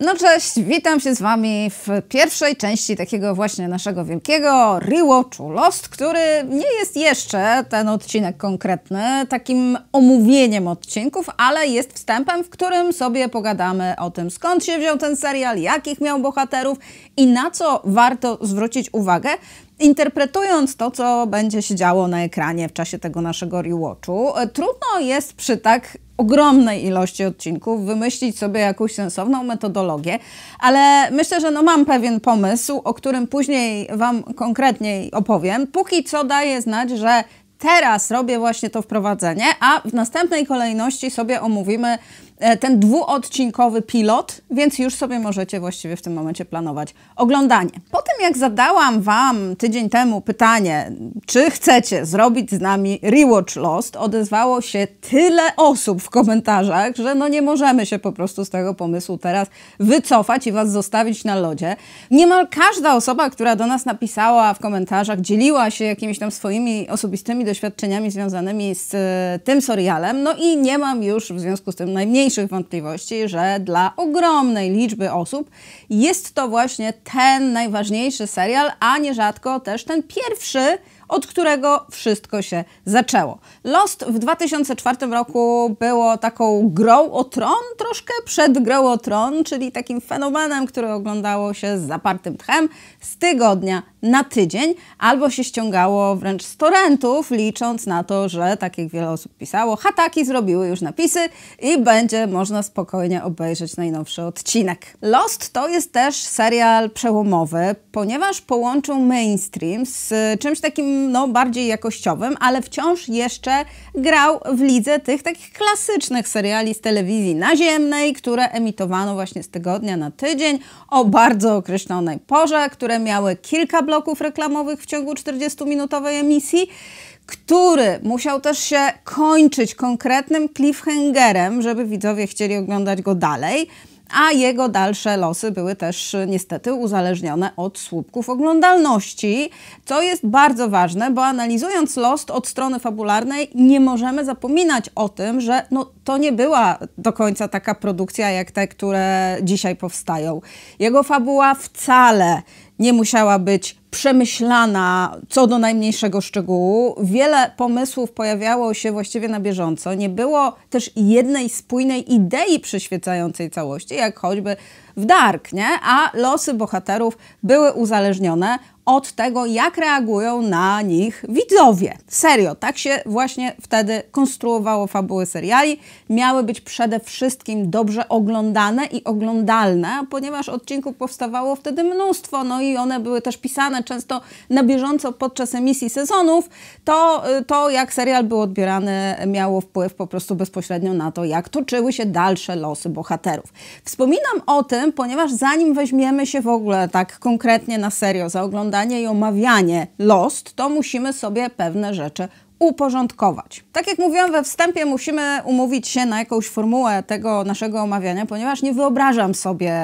No cześć, witam się z Wami w pierwszej części takiego właśnie naszego wielkiego rewatchu Lost, który nie jest jeszcze, ten odcinek konkretny, takim omówieniem odcinków, ale jest wstępem, w którym sobie pogadamy o tym, skąd się wziął ten serial, jakich miał bohaterów i na co warto zwrócić uwagę, interpretując to, co będzie się działo na ekranie w czasie tego naszego rewatchu. Trudno jest przy tak ogromnej ilości odcinków wymyślić sobie jakąś sensowną metodologię, ale myślę, że no mam pewien pomysł, o którym później Wam konkretniej opowiem. Póki co daję znać, że teraz robię właśnie to wprowadzenie, a w następnej kolejności sobie omówimy ten dwuodcinkowy pilot, więc już sobie możecie właściwie w tym momencie planować oglądanie. Po tym jak zadałam Wam tydzień temu pytanie, czy chcecie zrobić z nami rewatch Lost, odezwało się tyle osób w komentarzach, że no nie możemy się po prostu z tego pomysłu teraz wycofać i Was zostawić na lodzie. Niemal każda osoba, która do nas napisała w komentarzach, dzieliła się jakimiś tam swoimi osobistymi doświadczeniami związanymi z tym serialem, no i nie mam już w związku z tym najmniej wątpliwości, że dla ogromnej liczby osób jest to właśnie ten najważniejszy serial, a nierzadko też ten pierwszy, od którego wszystko się zaczęło. Lost w 2004 roku było taką grą o tron, troszkę przed grą o tron, czyli takim fenomenem, który oglądało się z zapartym tchem z tygodnia na tydzień, albo się ściągało wręcz z torrentów, licząc na to, że, tak jak wiele osób pisało, hataki zrobiły już napisy i będzie można spokojnie obejrzeć najnowszy odcinek. Lost to jest też serial przełomowy, ponieważ połączył mainstream z czymś takim no bardziej jakościowym, ale wciąż jeszcze grał w lidze tych takich klasycznych seriali z telewizji naziemnej, które emitowano właśnie z tygodnia na tydzień o bardzo określonej porze, które miały kilka bloków reklamowych w ciągu 40-minutowej emisji, który musiał też się kończyć konkretnym cliffhangerem, żeby widzowie chcieli oglądać go dalej, a jego dalsze losy były też niestety uzależnione od słupków oglądalności, co jest bardzo ważne, bo analizując Lost od strony fabularnej nie możemy zapominać o tym, że no, to nie była do końca taka produkcja jak te, które dzisiaj powstają. Jego fabuła wcale nie musiała być przemyślana co do najmniejszego szczegółu. Wiele pomysłów pojawiało się właściwie na bieżąco. Nie było też jednej spójnej idei przyświecającej całości, jak choćby w Dark, nie? A losy bohaterów były uzależnione od tego, jak reagują na nich widzowie. Serio, tak się właśnie wtedy konstruowało fabuły seriali. Miały być przede wszystkim dobrze oglądane i oglądalne, ponieważ odcinków powstawało wtedy mnóstwo, no i one były też pisane często na bieżąco podczas emisji sezonów, to jak serial był odbierany miało wpływ po prostu bezpośrednio na to, jak toczyły się dalsze losy bohaterów. Wspominam o tym, ponieważ zanim weźmiemy się w ogóle tak konkretnie na serio za oglądanie i omawianie Lost, to musimy sobie pewne rzeczy uporządkować. Tak jak mówiłam we wstępie, musimy umówić się na jakąś formułę tego naszego omawiania, ponieważ nie wyobrażam sobie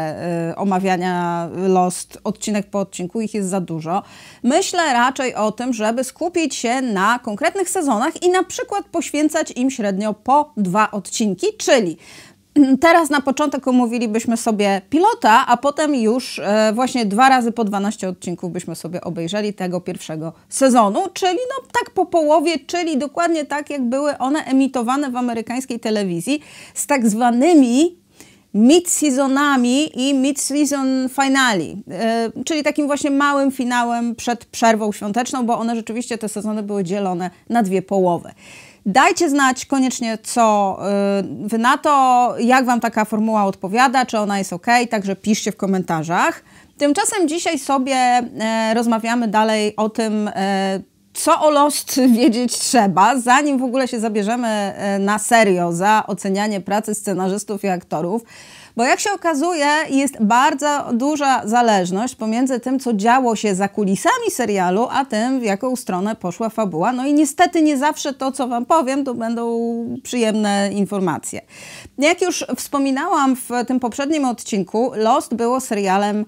omawiania Lost odcinek po odcinku, ich jest za dużo. Myślę raczej o tym, żeby skupić się na konkretnych sezonach i na przykład poświęcać im średnio po 2 odcinki, czyli teraz na początek omówilibyśmy sobie pilota, a potem już właśnie 2 razy po 12 odcinków byśmy sobie obejrzeli tego pierwszego sezonu, czyli no tak po połowie, czyli dokładnie tak jak były one emitowane w amerykańskiej telewizji z tak zwanymi mid-seasonami i mid-season finali, czyli takim właśnie małym finałem przed przerwą świąteczną, bo one rzeczywiście, te sezony były dzielone na 2 połowy. Dajcie znać koniecznie, co Wy na to, jak Wam taka formuła odpowiada, czy ona jest ok, także piszcie w komentarzach. Tymczasem dzisiaj sobie rozmawiamy dalej o tym, co o Lost wiedzieć trzeba, zanim w ogóle się zabierzemy na serio za ocenianie pracy scenarzystów i aktorów. Bo jak się okazuje, jest bardzo duża zależność pomiędzy tym, co działo się za kulisami serialu, a tym, w jaką stronę poszła fabuła. No i niestety nie zawsze to, co Wam powiem, to będą przyjemne informacje. Jak już wspominałam w tym poprzednim odcinku, Lost było serialem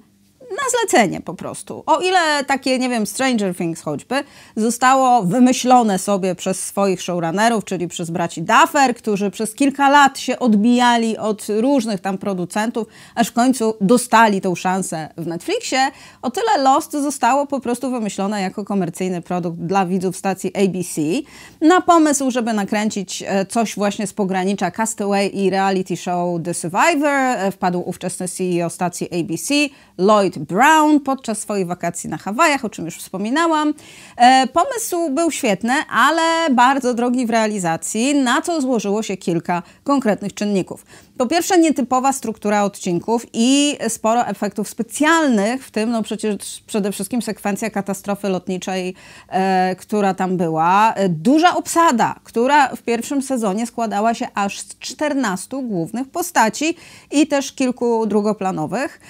na zlecenie po prostu. O ile takie, nie wiem, Stranger Things choćby zostało wymyślone sobie przez swoich showrunnerów, czyli przez braci Duffer, którzy przez kilka lat się odbijali od różnych tam producentów, aż w końcu dostali tą szansę w Netflixie, o tyle Lost zostało po prostu wymyślone jako komercyjny produkt dla widzów stacji ABC na pomysł, żeby nakręcić coś właśnie z pogranicza Castaway i reality show The Survivor. Wpadł ówczesny CEO stacji ABC, Lloyd Brown, podczas swoich wakacji na Hawajach, o czym już wspominałam. Pomysł był świetny, ale bardzo drogi w realizacji, na co złożyło się kilka konkretnych czynników. Po pierwsze, nietypowa struktura odcinków i sporo efektów specjalnych, w tym no przecież przede wszystkim sekwencja katastrofy lotniczej, która tam była. Duża obsada, która w pierwszym sezonie składała się aż z 14 głównych postaci i też kilku drugoplanowych.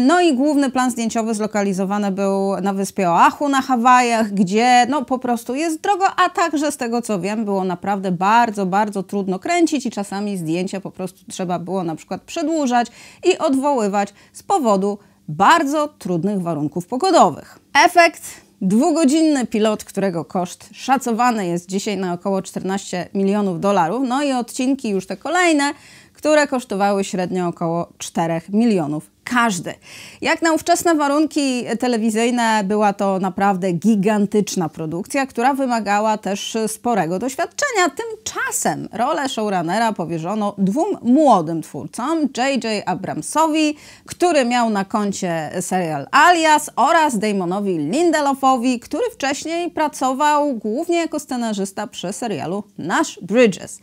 No i główny plan zdjęciowy zlokalizowany był na wyspie Oahu na Hawajach, gdzie no po prostu jest drogo, a także z tego co wiem było naprawdę bardzo, bardzo trudno kręcić i czasami zdjęcia po prostu trzeba było na przykład przedłużać i odwoływać z powodu bardzo trudnych warunków pogodowych. Efekt: dwugodzinny pilot, którego koszt szacowany jest dzisiaj na około 14 milionów dolarów, no i odcinki już te kolejne, które kosztowały średnio około 4 milionów każdy. Jak na ówczesne warunki telewizyjne była to naprawdę gigantyczna produkcja, która wymagała też sporego doświadczenia. Tymczasem rolę showrunnera powierzono dwóm młodym twórcom, J.J. Abramsowi, który miał na koncie serial Alias, oraz Damonowi Lindelofowi, który wcześniej pracował głównie jako scenarzysta przy serialu Nash Bridges.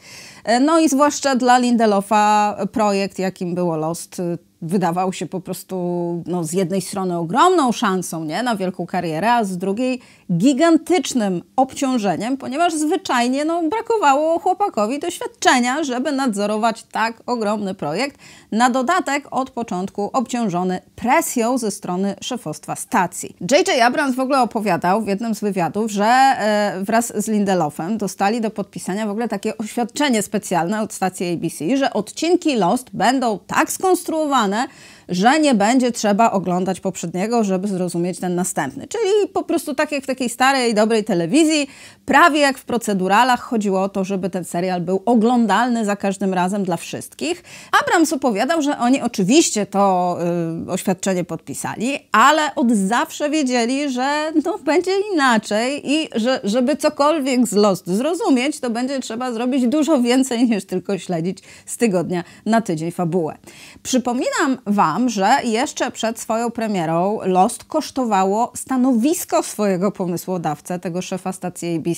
No i zwłaszcza dla Lindelofa projekt, jakim było Lost, wydawał się po prostu no, z jednej strony ogromną szansą na wielką karierę, a z drugiej gigantycznym obciążeniem, ponieważ zwyczajnie brakowało chłopakowi doświadczenia, żeby nadzorować tak ogromny projekt, na dodatek od początku obciążony presją ze strony szefostwa stacji. J.J. Abrams w ogóle opowiadał w jednym z wywiadów, że wraz z Lindelofem dostali do podpisania w ogóle takie oświadczenie specjalne od stacji ABC, że odcinki Lost będą tak skonstruowane, że nie będzie trzeba oglądać poprzedniego, żeby zrozumieć ten następny. Czyli po prostu tak jak w takiej starej, dobrej telewizji, prawie jak w proceduralach chodziło o to, żeby ten serial był oglądalny za każdym razem dla wszystkich. Abrams opowiadał, że oni oczywiście to oświadczenie podpisali, ale od zawsze wiedzieli, że będzie inaczej i że żeby cokolwiek z Lost zrozumieć, to będzie trzeba zrobić dużo więcej niż tylko śledzić z tygodnia na tydzień fabułę. Przypominam wam, że jeszcze przed swoją premierą Lost kosztowało stanowisko swojego pomysłodawcę, tego szefa stacji ABC.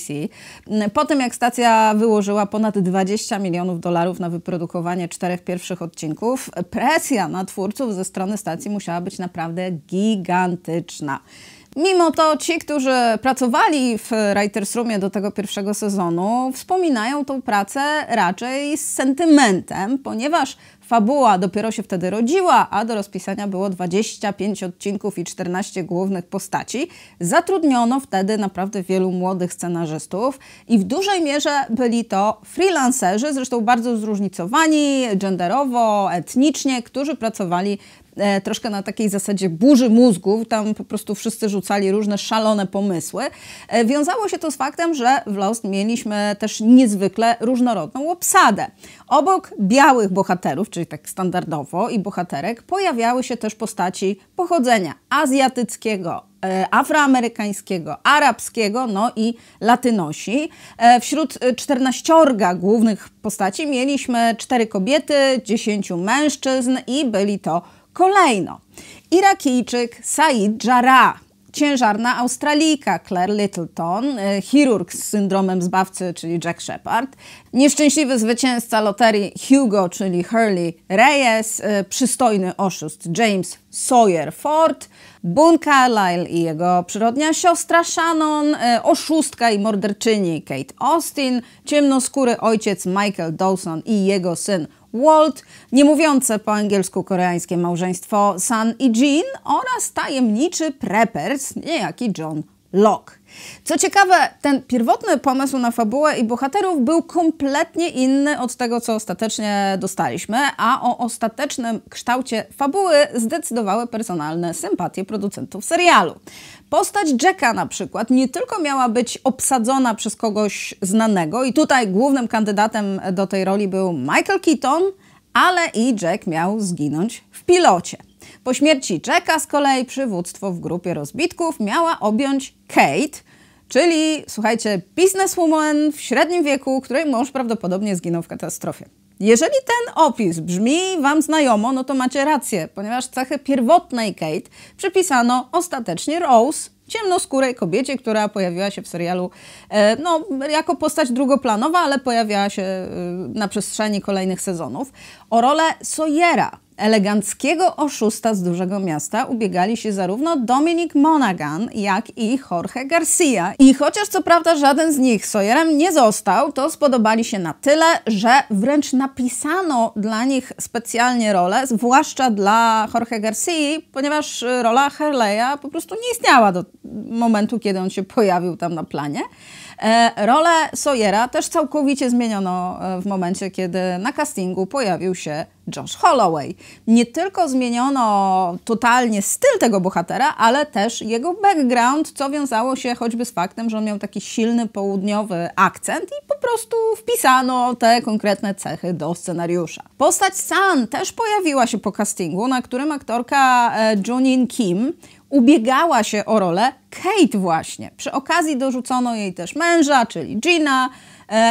Po tym jak stacja wyłożyła ponad 20 milionów dolarów na wyprodukowanie 4 pierwszych odcinków, presja na twórców ze strony stacji musiała być naprawdę gigantyczna. Mimo to ci, którzy pracowali w Writers Roomie do tego pierwszego sezonu, wspominają tą pracę raczej z sentymentem, ponieważ fabuła dopiero się wtedy rodziła, a do rozpisania było 25 odcinków i 14 głównych postaci. Zatrudniono wtedy naprawdę wielu młodych scenarzystów i w dużej mierze byli to freelancerzy, zresztą bardzo zróżnicowani genderowo, etnicznie, którzy pracowali troszkę na takiej zasadzie burzy mózgów, tam po prostu wszyscy rzucali różne szalone pomysły. Wiązało się to z faktem, że w Lost mieliśmy też niezwykle różnorodną obsadę. Obok białych bohaterów, czyli tak standardowo, i bohaterek, pojawiały się też postaci pochodzenia azjatyckiego, afroamerykańskiego, arabskiego, no i latynosi. Wśród 14 głównych postaci mieliśmy 4 kobiety, 10 mężczyzn i byli to kolejno: Irakijczyk Said Jarrah, ciężarna Australijka Claire Littleton, chirurg z syndromem zbawcy, czyli Jack Shepard, nieszczęśliwy zwycięzca loterii Hugo, czyli Jorge Reyes, przystojny oszust James Sawyer Ford, Boone Carlyle i jego przyrodnia siostra Shannon, oszustka i morderczyni Kate Austin, ciemnoskóry ojciec Michael Dawson i jego syn Walt, niemówiące po angielsku koreańskie małżeństwo Sun i Jin oraz tajemniczy preppers, niejaki John Locke. Co ciekawe, ten pierwotny pomysł na fabułę i bohaterów był kompletnie inny od tego, co ostatecznie dostaliśmy, a o ostatecznym kształcie fabuły zdecydowały personalne sympatie producentów serialu. Postać Jacka na przykład nie tylko miała być obsadzona przez kogoś znanego i tutaj głównym kandydatem do tej roli był Michael Keaton, ale i Jack miał zginąć w pilocie. Po śmierci Jacka z kolei przywództwo w grupie rozbitków miała objąć Kate, czyli, słuchajcie, bizneswoman w średnim wieku, której mąż prawdopodobnie zginął w katastrofie. Jeżeli ten opis brzmi wam znajomo, no to macie rację, ponieważ cechy pierwotnej Kate przypisano ostatecznie Rose, ciemnoskórej kobiecie, która pojawiła się w serialu jako postać drugoplanowa, ale pojawiała się na przestrzeni kolejnych sezonów. O rolę Sawyera, eleganckiego oszusta z dużego miasta, ubiegali się zarówno Dominik Monaghan, jak i Jorge Garcia. I chociaż co prawda żaden z nich Sawyerem nie został, to spodobali się na tyle, że wręcz napisano dla nich specjalnie rolę, zwłaszcza dla Jorge Garcia, ponieważ rola Hurley'a po prostu nie istniała do momentu, kiedy on się pojawił tam na planie. Rolę Sawyera też całkowicie zmieniono w momencie, kiedy na castingu pojawił się Josh Holloway. Nie tylko zmieniono totalnie styl tego bohatera, ale też jego background, co wiązało się choćby z faktem, że on miał taki silny południowy akcent i po prostu wpisano te konkretne cechy do scenariusza. Postać Sun też pojawiła się po castingu, na którym aktorka Junin Kim ubiegała się o rolę Kate właśnie. Przy okazji dorzucono jej też męża, czyli Gina,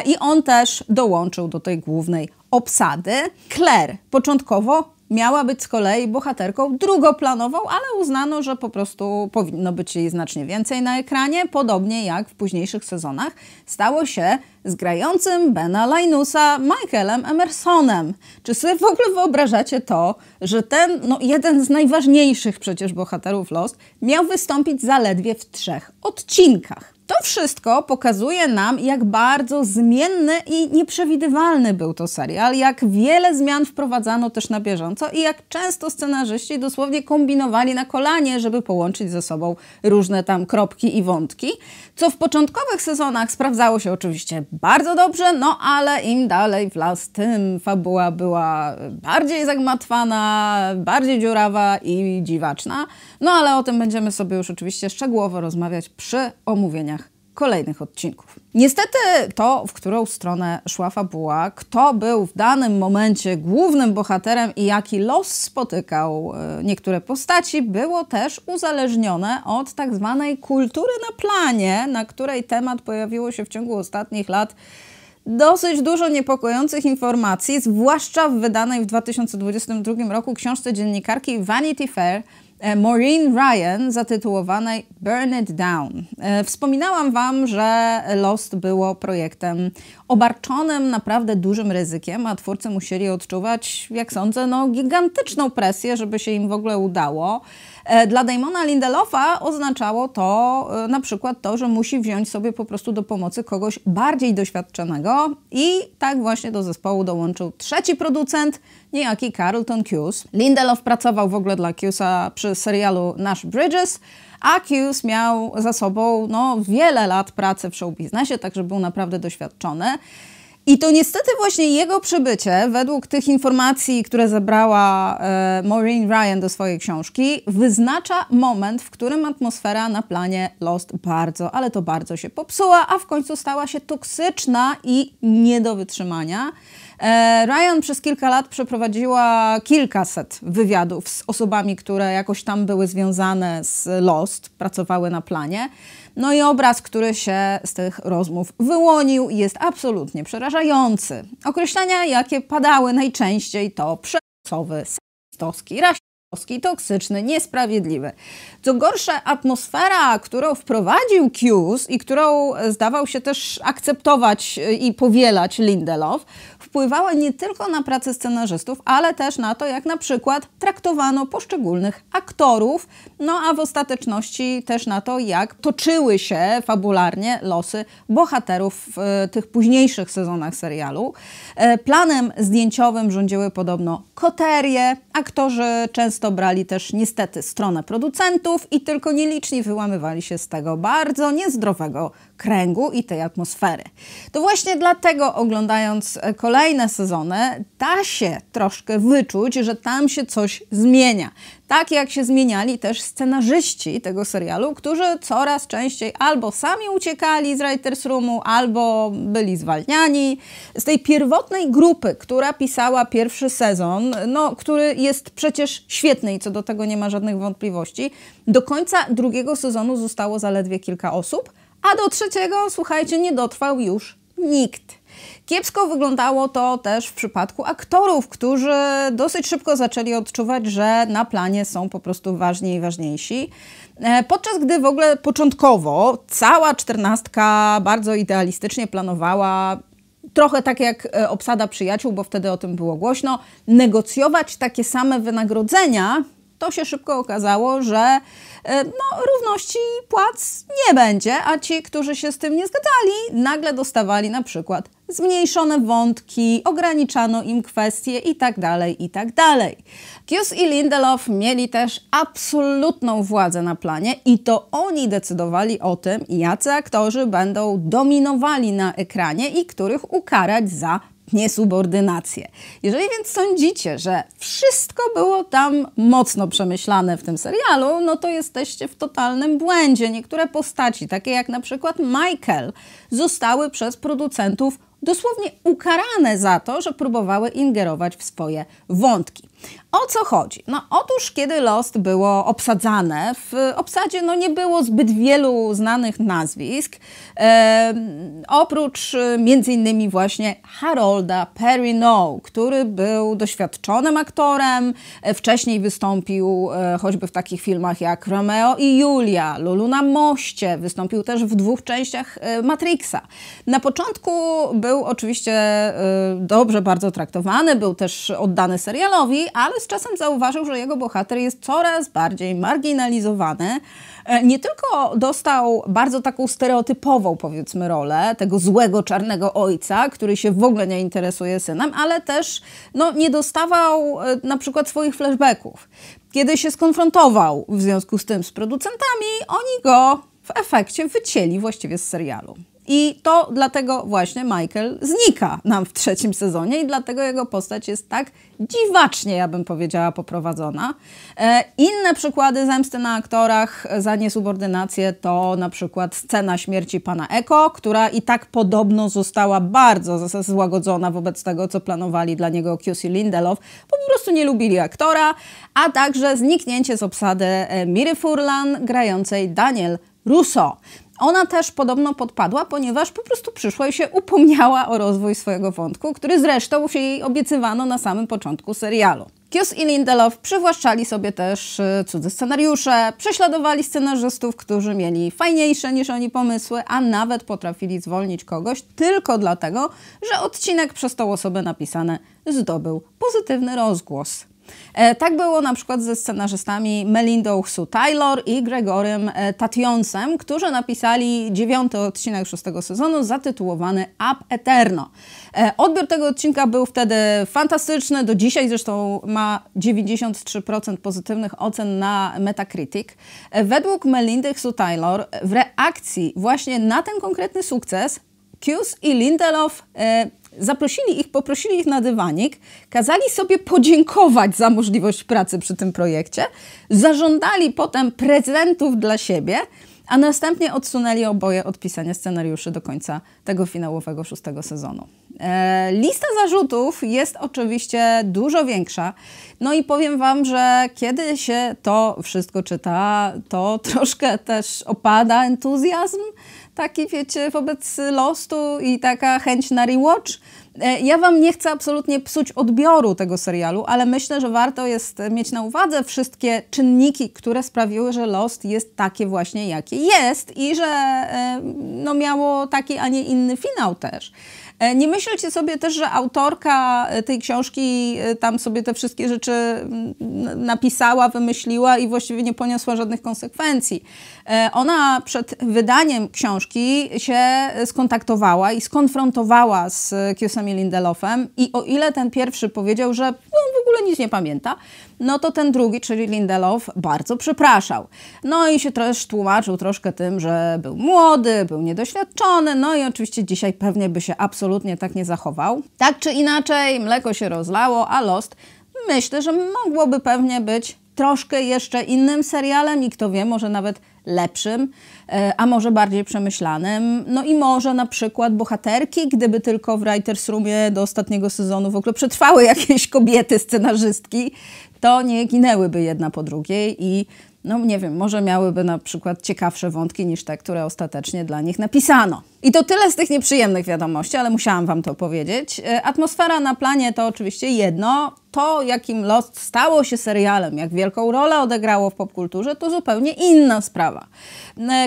i on też dołączył do tej głównej obsady. Claire początkowo miała być z kolei bohaterką drugoplanową, ale uznano, że po prostu powinno być jej znacznie więcej na ekranie, podobnie jak w późniejszych sezonach stało się z grającym Bena Linusa Michaelem Emersonem. Czy sobie w ogóle wyobrażacie to, że ten, jeden z najważniejszych przecież bohaterów Lost miał wystąpić zaledwie w 3 odcinkach? To wszystko pokazuje nam, jak bardzo zmienny i nieprzewidywalny był to serial, jak wiele zmian wprowadzano też na bieżąco i jak często scenarzyści dosłownie kombinowali na kolanie, żeby połączyć ze sobą różne tam kropki i wątki, co w początkowych sezonach sprawdzało się oczywiście bardzo dobrze, ale im dalej w las, tym fabuła była bardziej zagmatwana, bardziej dziurawa i dziwaczna, ale o tym będziemy sobie już oczywiście szczegółowo rozmawiać przy omówieniach kolejnych odcinków. Niestety to, w którą stronę szła fabuła, kto był w danym momencie głównym bohaterem i jaki los spotykał niektóre postaci, było też uzależnione od tak zwanej kultury na planie, na której temat pojawiło się w ciągu ostatnich lat dosyć dużo niepokojących informacji, zwłaszcza w wydanej w 2022 roku książce dziennikarki Vanity Fair Maureen Ryan zatytułowanej Burn It Down. Wspominałam wam, że Lost było projektem obarczonym naprawdę dużym ryzykiem, a twórcy musieli odczuwać, jak sądzę, gigantyczną presję, żeby się im w ogóle udało. Dla Damona Lindelofa oznaczało to na przykład to, że musi wziąć sobie po prostu do pomocy kogoś bardziej doświadczonego i tak właśnie do zespołu dołączył trzeci producent, niejaki Carlton Cuse. Lindelof pracował w ogóle dla Cuse'a przy serialu Nash Bridges, a Cuse miał za sobą wiele lat pracy w showbiznesie, także był naprawdę doświadczony. I to niestety właśnie jego przybycie, według tych informacji, które zebrała Maureen Ryan do swojej książki, wyznacza moment, w którym atmosfera na planie Lost bardzo, ale to bardzo się popsuła, a w końcu stała się toksyczna i nie do wytrzymania. Ryan przez kilka lat przeprowadziła kilkaset wywiadów z osobami, które jakoś tam były związane z Lost, pracowały na planie. I obraz, który się z tych rozmów wyłonił, jest absolutnie przerażający. Określenia, jakie padały najczęściej, to przemocowy, seksistowski, rasistowski, toksyczny, niesprawiedliwy. Co gorsze, atmosfera, którą wprowadził Cuse i którą zdawał się też akceptować i powielać Lindelof, wpływała nie tylko na pracę scenarzystów, ale też na to, jak na przykład traktowano poszczególnych aktorów, a w ostateczności też na to, jak toczyły się fabularnie losy bohaterów w tych późniejszych sezonach serialu. Planem zdjęciowym rządziły podobno koterie, Aktorzy często brali też niestety stronę producentów i tylko nieliczni wyłamywali się z tego bardzo niezdrowego kręgu i tej atmosfery. To właśnie dlatego, oglądając kolejne sezony, da się troszkę wyczuć, że tam się coś zmienia. Tak jak się zmieniali też scenarzyści tego serialu, którzy coraz częściej albo sami uciekali z writers' roomu, albo byli zwalniani. Z tej pierwotnej grupy, która pisała pierwszy sezon, no, który jest przecież świetny i co do tego nie ma żadnych wątpliwości, do końca drugiego sezonu zostało zaledwie kilka osób, a do trzeciego, słuchajcie, nie dotrwał już nikt. Kiepsko wyglądało to też w przypadku aktorów, którzy dosyć szybko zaczęli odczuwać, że na planie są po prostu ważni i ważniejsi. Podczas gdy w ogóle początkowo cała czternastka bardzo idealistycznie planowała, trochę tak jak obsada przyjaciół, bo wtedy o tym było głośno, negocjować takie same wynagrodzenia. To się szybko okazało, że no, równości płac nie będzie, a ci, którzy się z tym nie zgadzali, nagle dostawali na przykład zmniejszone wątki, ograniczano im kwestie itd., itd. Cuse i Lindelof mieli też absolutną władzę na planie i to oni decydowali o tym, jacy aktorzy będą dominowali na ekranie i których ukarać za niesubordynację. Jeżeli więc sądzicie, że wszystko było tam mocno przemyślane w tym serialu, no to jesteście w totalnym błędzie. Niektóre postaci, takie jak na przykład Michael, zostały przez producentów dosłownie ukarane za to, że próbowały ingerować w swoje wątki. O co chodzi? No otóż kiedy Lost było obsadzane, w obsadzie no, nie było zbyt wielu znanych nazwisk, oprócz m.in. właśnie Harolda Perrineau, który był doświadczonym aktorem, wcześniej wystąpił choćby w takich filmach jak Romeo i Julia, Lulu na moście, wystąpił też w 2 częściach Matrixa. Na początku był oczywiście dobrze bardzo traktowany, był też oddany serialowi, ale z czasem zauważył, że jego bohater jest coraz bardziej marginalizowany. Nie tylko dostał bardzo taką stereotypową, powiedzmy, rolę tego złego, czarnego ojca, który się w ogóle nie interesuje synem, ale też no, nie dostawał na przykład swoich flashbacków. Kiedy się skonfrontował w związku z tym z producentami, oni go w efekcie wycięli właściwie z serialu. I to dlatego właśnie Michael znika nam w 3. sezonie i dlatego jego postać jest tak dziwacznie, ja bym powiedziała, poprowadzona. Inne przykłady zemsty na aktorach za niesubordynację to na przykład scena śmierci pana Eko, która i tak podobno została bardzo złagodzona wobec tego, co planowali dla niego Cuse i Lindelof, bo po prostu nie lubili aktora, a także zniknięcie z obsady Miry Furlan grającej Daniel Russo. Ona też podobno podpadła, ponieważ po prostu przyszła i się upomniała o rozwój swojego wątku, który zresztą się jej obiecywano na samym początku serialu. Cuse i Lindelof przywłaszczali sobie też cudze scenariusze, prześladowali scenarzystów, którzy mieli fajniejsze niż oni pomysły, a nawet potrafili zwolnić kogoś tylko dlatego, że odcinek przez tą osobę napisany zdobył pozytywny rozgłos. Tak było na przykład ze scenarzystami Melindą Sue Taylor i Gregorym Tationsem, którzy napisali 9. odcinek 6. sezonu zatytułowany Ab Eterno. Odbiór tego odcinka był wtedy fantastyczny, do dzisiaj zresztą ma 93% pozytywnych ocen na Metacritic. Według Melindy Sue Taylor w reakcji właśnie na ten konkretny sukces Cuse i Lindelof poprosili ich na dywanik, kazali sobie podziękować za możliwość pracy przy tym projekcie, zażądali potem prezentów dla siebie, a następnie odsunęli oboje od pisania scenariuszy do końca tego finałowego 6. sezonu. Lista zarzutów jest oczywiście dużo większa. No i powiem Wam, że kiedy się to wszystko czyta, to troszkę też opada entuzjazm, taki wiecie, wobec Lostu i taka chęć na rewatch. Ja Wam nie chcę absolutnie psuć odbioru tego serialu, ale myślę, że warto jest mieć na uwadze wszystkie czynniki, które sprawiły, że Lost jest takie właśnie, jakie jest i że no, miało taki, a nie inny finał też. Nie myślcie sobie też, że autorka tej książki tam sobie te wszystkie rzeczy napisała, wymyśliła i właściwie nie poniosła żadnych konsekwencji. Ona przed wydaniem książki się skontaktowała i skonfrontowała z Cusem i Lindelofem i o ile ten pierwszy powiedział, że no, w ogóle nic nie pamięta, no to ten drugi, czyli Lindelof, bardzo przepraszał. No i się też tłumaczył troszkę tym, że był młody, był niedoświadczony, no i oczywiście dzisiaj pewnie by się absolutnie tak nie zachował. Tak czy inaczej, mleko się rozlało, a Lost myślę, że mogłoby pewnie być troszkę jeszcze innym serialem i kto wie, może nawet lepszym, a może bardziej przemyślanym. No i może na przykład bohaterki, gdyby tylko w Writers' Roomie do ostatniego sezonu w ogóle przetrwały jakieś kobiety scenarzystki, to nie ginęłyby jedna po drugiej i no nie wiem, może miałyby na przykład ciekawsze wątki niż te, które ostatecznie dla nich napisano. I to tyle z tych nieprzyjemnych wiadomości, ale musiałam wam to powiedzieć. Atmosfera na planie to oczywiście jedno. To, jakim Lost stało się serialem, jak wielką rolę odegrało w popkulturze, to zupełnie inna sprawa.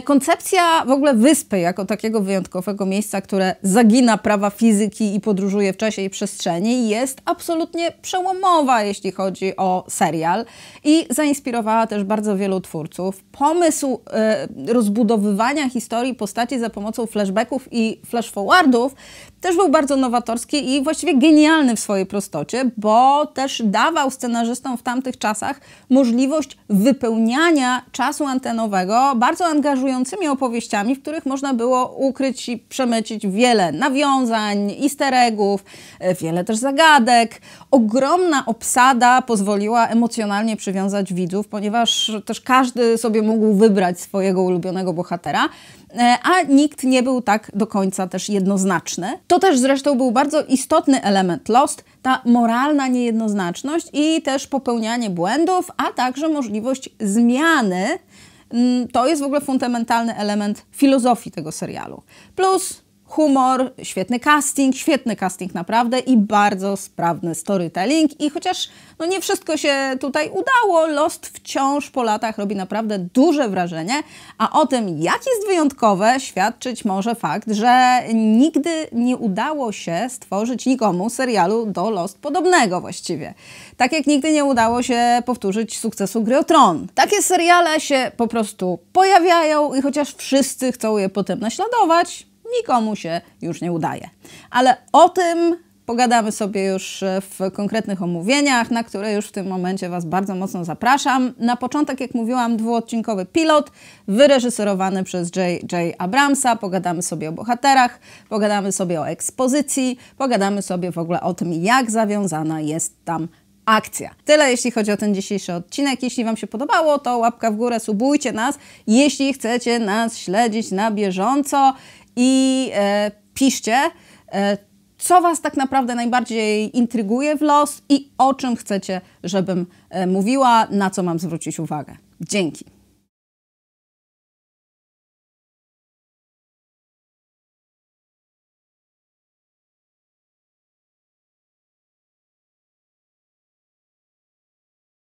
Koncepcja w ogóle wyspy jako takiego wyjątkowego miejsca, które zagina prawa fizyki i podróżuje w czasie i przestrzeni, jest absolutnie przełomowa, jeśli chodzi o serial i zainspirowała też bardzo wielu twórców. Pomysł rozbudowywania historii postaci za pomocą flashbacków i flashforwardów też był bardzo nowatorski i właściwie genialny w swojej prostocie, bo też dawał scenarzystom w tamtych czasach możliwość wypełniania czasu antenowego bardzo angażującymi opowieściami, w których można było ukryć i przemycić wiele nawiązań, easter eggów, wiele też zagadek. Ogromna obsada pozwoliła emocjonalnie przywiązać widzów, ponieważ też każdy sobie mógł wybrać swojego ulubionego bohatera, a nikt nie był tak do końca też jednoznaczny. To też zresztą był bardzo istotny element Lost, ta moralna niejednoznaczność i też popełnianie błędów, a także możliwość zmiany. To jest w ogóle fundamentalny element filozofii tego serialu. Plus humor, świetny casting naprawdę i bardzo sprawny storytelling. I chociaż no nie wszystko się tutaj udało, Lost wciąż po latach robi naprawdę duże wrażenie, a o tym, jak jest wyjątkowe, świadczyć może fakt, że nigdy nie udało się stworzyć nikomu serialu do Lost podobnego właściwie. Tak jak nigdy nie udało się powtórzyć sukcesu Gry o Tron. Takie seriale się po prostu pojawiają i chociaż wszyscy chcą je potem naśladować, nikomu się już nie udaje. Ale o tym pogadamy sobie już w konkretnych omówieniach, na które już w tym momencie was bardzo mocno zapraszam. Na początek, jak mówiłam, dwuodcinkowy pilot wyreżyserowany przez J.J. Abramsa. Pogadamy sobie o bohaterach, pogadamy sobie o ekspozycji, pogadamy sobie w ogóle o tym, jak zawiązana jest tam akcja. Tyle jeśli chodzi o ten dzisiejszy odcinek. Jeśli wam się podobało, to łapka w górę, subujcie nas. Jeśli chcecie nas śledzić na bieżąco, i piszcie, co was tak naprawdę najbardziej intryguje w Lost i o czym chcecie, żebym mówiła, na co mam zwrócić uwagę. Dzięki.